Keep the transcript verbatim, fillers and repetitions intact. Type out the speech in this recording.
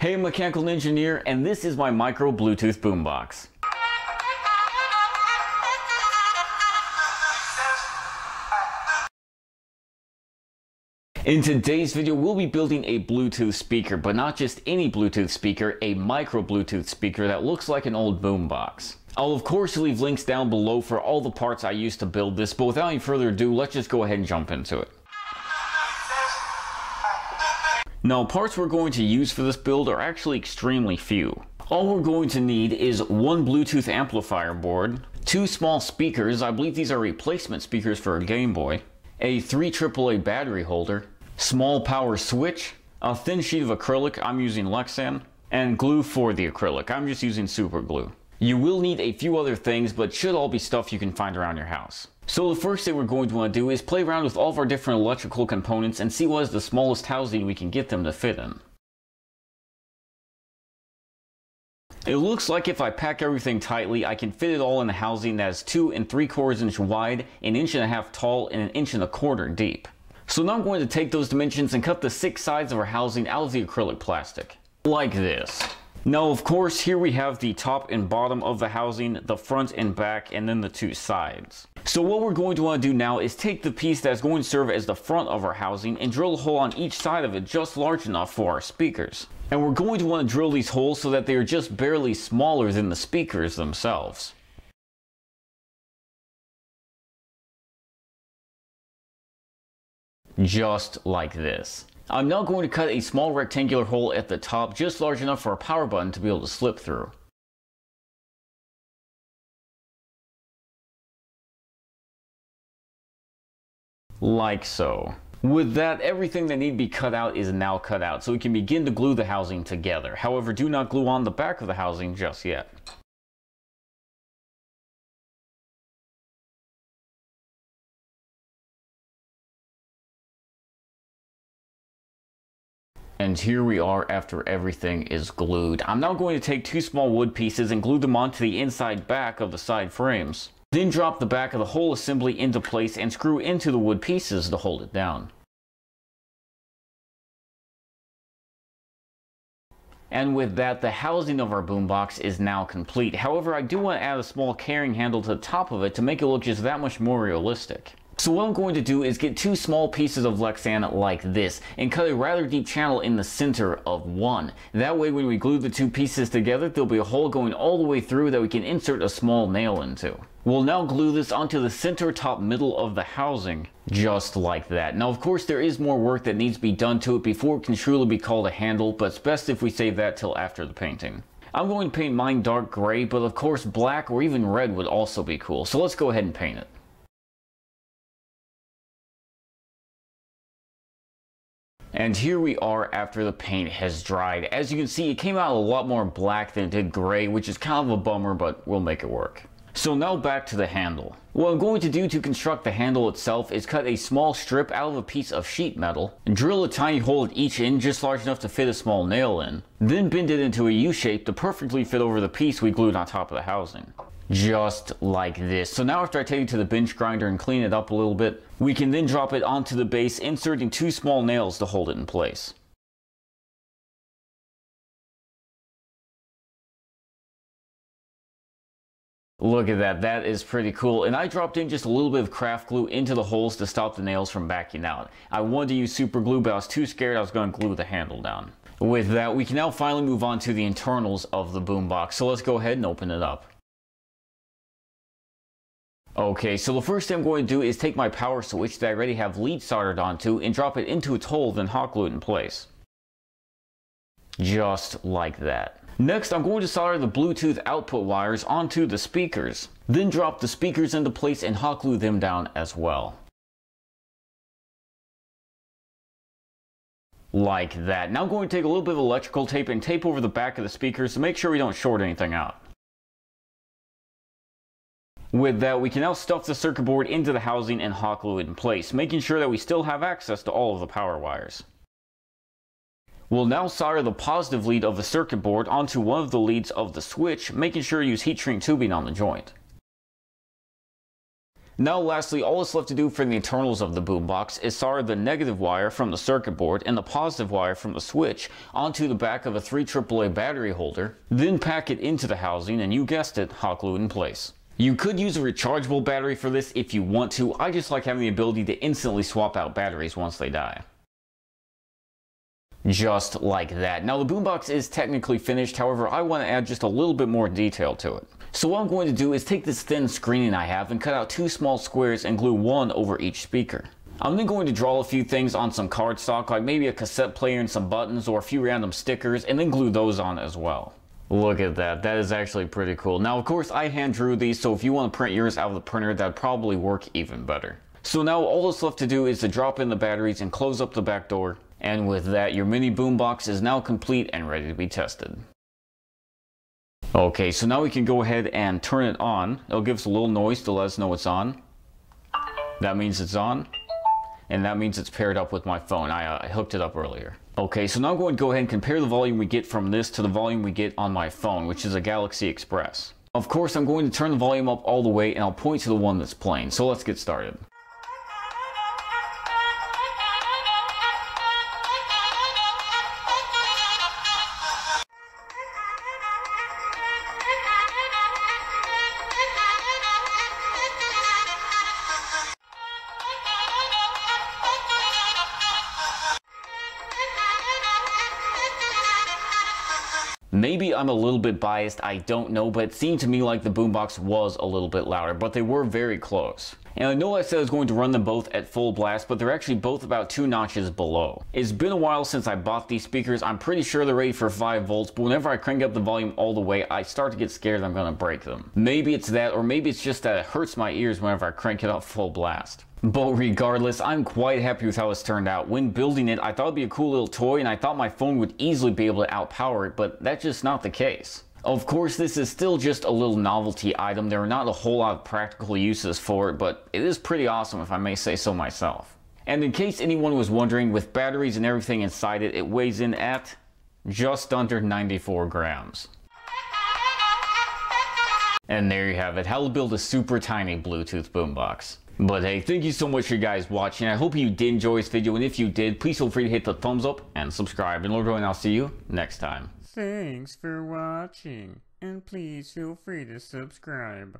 Hey, I'm Mechanical Engineer, and this is my micro Bluetooth boombox. In today's video, we'll be building a Bluetooth speaker, but not just any Bluetooth speaker, a micro Bluetooth speaker that looks like an old boombox. I'll of course leave links down below for all the parts I used to build this, but without any further ado, let's just go ahead and jump into it. Now, parts we're going to use for this build are actually extremely few. All we're going to need is one Bluetooth amplifier board, two small speakers, I believe these are replacement speakers for a Game Boy, a three triple A battery holder, small power switch, a thin sheet of acrylic, I'm using Lexan, and glue for the acrylic, I'm just using super glue. You will need a few other things, but should all be stuff you can find around your house. So the first thing we're going to want to do is play around with all of our different electrical components and see what is the smallest housing we can get them to fit in. It looks like if I pack everything tightly, I can fit it all in a housing that is two and three quarters inch wide, an inch and a half tall, and an inch and a quarter deep. So now I'm going to take those dimensions and cut the six sides of our housing out of the acrylic plastic. Like this. Now, of course, here we have the top and bottom of the housing, the front and back, and then the two sides. So what we're going to want to do now is take the piece that's going to serve as the front of our housing and drill a hole on each side of it just large enough for our speakers. And we're going to want to drill these holes so that they are just barely smaller than the speakers themselves. Just like this. I'm now going to cut a small rectangular hole at the top, just large enough for a power button to be able to slip through. Like so. With that, everything that need to be cut out is now cut out, so we can begin to glue the housing together. However, do not glue on the back of the housing just yet. And here we are after everything is glued. I'm now going to take two small wood pieces and glue them onto the inside back of the side frames. Then drop the back of the whole assembly into place and screw into the wood pieces to hold it down. And with that, the housing of our boombox is now complete. However, I do want to add a small carrying handle to the top of it to make it look just that much more realistic. So what I'm going to do is get two small pieces of Lexan like this and cut a rather deep channel in the center of one. That way when we glue the two pieces together, there'll be a hole going all the way through that we can insert a small nail into. We'll now glue this onto the center top middle of the housing, just like that. Now of course there is more work that needs to be done to it before it can truly be called a handle, but it's best if we save that till after the painting. I'm going to paint mine dark gray, but of course black or even red would also be cool, so let's go ahead and paint it. And here we are after the paint has dried. As you can see, it came out a lot more black than it did gray, which is kind of a bummer, but we'll make it work. So now back to the handle. What I'm going to do to construct the handle itself is cut a small strip out of a piece of sheet metal, drill a tiny hole at each end just large enough to fit a small nail in, then bend it into a U-shape to perfectly fit over the piece we glued on top of the housing. Just like this. So now after I take it to the bench grinder and clean it up a little bit, we can then drop it onto the base, inserting two small nails to hold it in place. Look at that, that is pretty cool. And I dropped in just a little bit of craft glue into the holes to stop the nails from backing out. I wanted to use super glue, but I was too scared I was going to glue the handle down. With that, we can now finally move on to the internals of the boombox. So let's go ahead and open it up. Okay, so the first thing I'm going to do is take my power switch that I already have lead soldered onto and drop it into its hole, then hot glue it in place. Just like that. Next, I'm going to solder the Bluetooth output wires onto the speakers. Then drop the speakers into place and hot glue them down as well. Like that. Now I'm going to take a little bit of electrical tape and tape over the back of the speakers to make sure we don't short anything out. With that, we can now stuff the circuit board into the housing and hot glue it in place, making sure that we still have access to all of the power wires. We'll now solder the positive lead of the circuit board onto one of the leads of the switch, making sure to use heat shrink tubing on the joint. Now lastly, all that's left to do for the internals of the boombox is solder the negative wire from the circuit board and the positive wire from the switch onto the back of a three triple A battery holder, then pack it into the housing and, you guessed it, hot glue in place. You could use a rechargeable battery for this if you want to. I just like having the ability to instantly swap out batteries once they die. Just like that. Now the boombox is technically finished, however I want to add just a little bit more detail to it. So what I'm going to do is take this thin screening I have and cut out two small squares and glue one over each speaker. I'm then going to draw a few things on some cardstock, like maybe a cassette player and some buttons or a few random stickers, and then glue those on as well. Look at that, that is actually pretty cool. Now of course I hand drew these, so if you want to print yours out of the printer that'd probably work even better. So now all that's left to do is to drop in the batteries and close up the back door. And with that, your mini boombox is now complete and ready to be tested. Okay, so now we can go ahead and turn it on. It'll give us a little noise to let us know it's on. That means it's on. And that means it's paired up with my phone. I, uh, I hooked it up earlier. Okay, so now I'm going to go ahead and compare the volume we get from this to the volume we get on my phone, which is a Galaxy Express. Of course, I'm going to turn the volume up all the way and I'll point to the one that's playing. So let's get started. Maybe I'm a little bit biased, I don't know, but it seemed to me like the boombox was a little bit louder, but they were very close. And I know I said I was going to run them both at full blast, but they're actually both about two notches below. It's been a while since I bought these speakers. I'm pretty sure they're ready for five volts, but whenever I crank up the volume all the way, I start to get scared that I'm going to break them. Maybe it's that, or maybe it's just that it hurts my ears whenever I crank it up full blast. But regardless, I'm quite happy with how this turned out. When building it, I thought it'd be a cool little toy and I thought my phone would easily be able to outpower it, but that's just not the case. Of course, this is still just a little novelty item. There are not a whole lot of practical uses for it, but it is pretty awesome if I may say so myself. And in case anyone was wondering, with batteries and everything inside it, it weighs in at just under ninety-four grams. And there you have it, how to build a super tiny Bluetooth boombox. But hey, thank you so much for you guys watching. I hope you did enjoy this video, and if you did, please feel free to hit the thumbs up and subscribe. And Lordo, and I'll see you next time. Thanks for watching, and please feel free to subscribe.